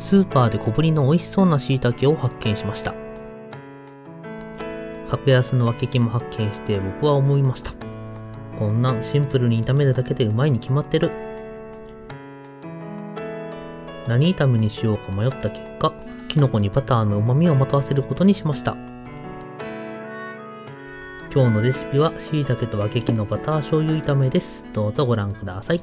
スーパーで小ぶりの美味しそうなしいたけを発見しました。格安のわけきも発見して僕は思いました。こんなんシンプルに炒めるだけでうまいに決まってる。何炒めにしようか迷った結果、きのこにバターのうまみをまとわせることにしました。今日のレシピはしいたけとわけきのバター醤油炒めです。どうぞご覧ください。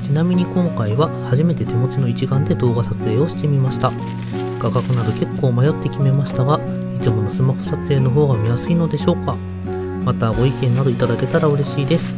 ちなみに今回は初めて手持ちの一眼で動画撮影をしてみました。画角など結構迷って決めましたが、いつものスマホ撮影の方が見やすいのでしょうか。またご意見などいただけたら嬉しいです。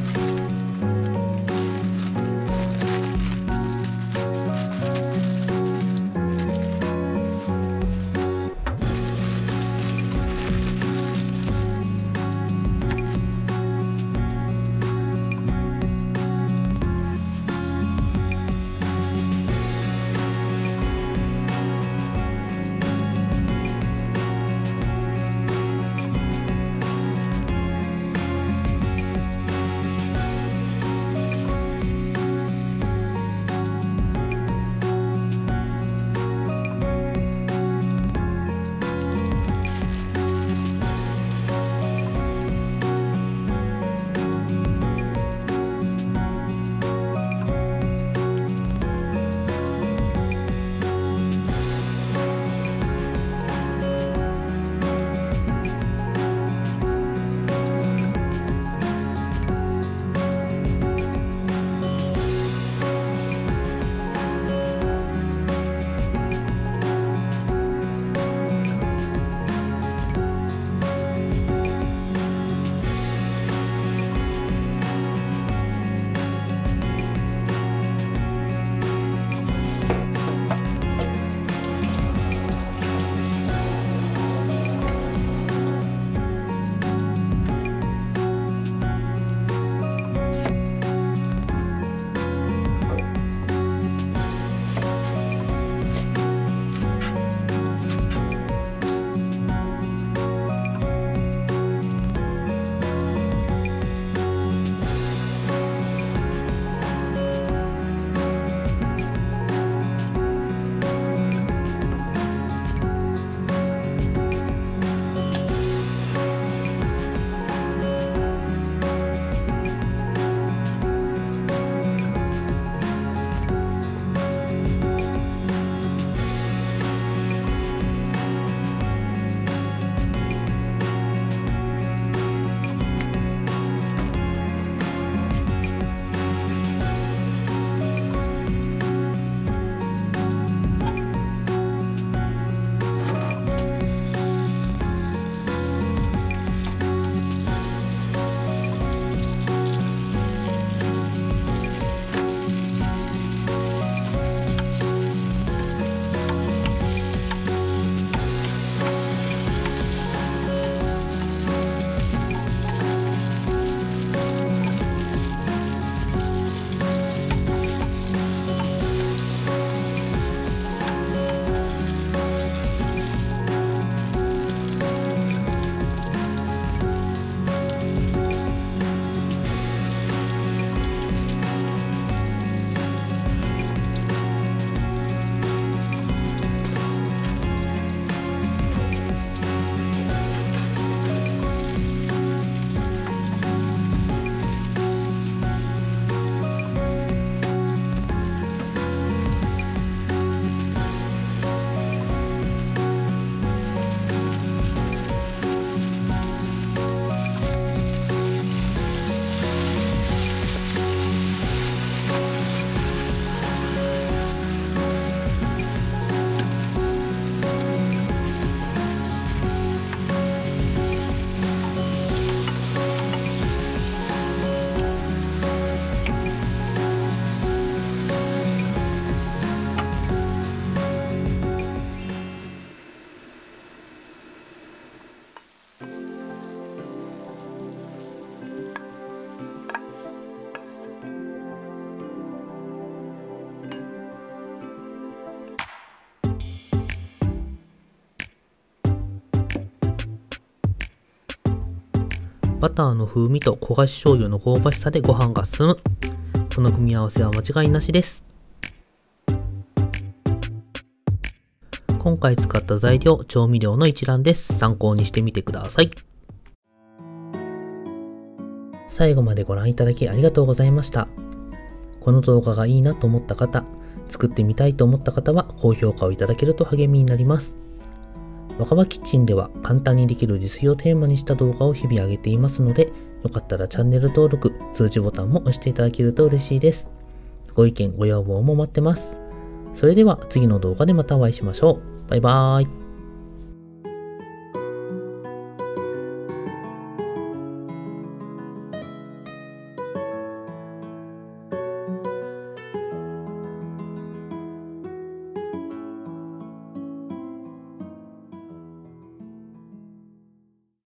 バターの風味と焦がし醤油の香ばしさでご飯が進む。この組み合わせは間違いなしです。今回使った材料、調味料の一覧です。参考にしてみてください。最後までご覧いただきありがとうございました。この動画がいいなと思った方、作ってみたいと思った方は高評価をいただけると励みになります。若葉キッチンでは簡単にできる自炊をテーマにした動画を日々上げていますので、よかったらチャンネル登録、通知ボタンも押していただけると嬉しいです。ご意見ご要望も待ってます。それでは次の動画でまたお会いしましょう。バイバーイ。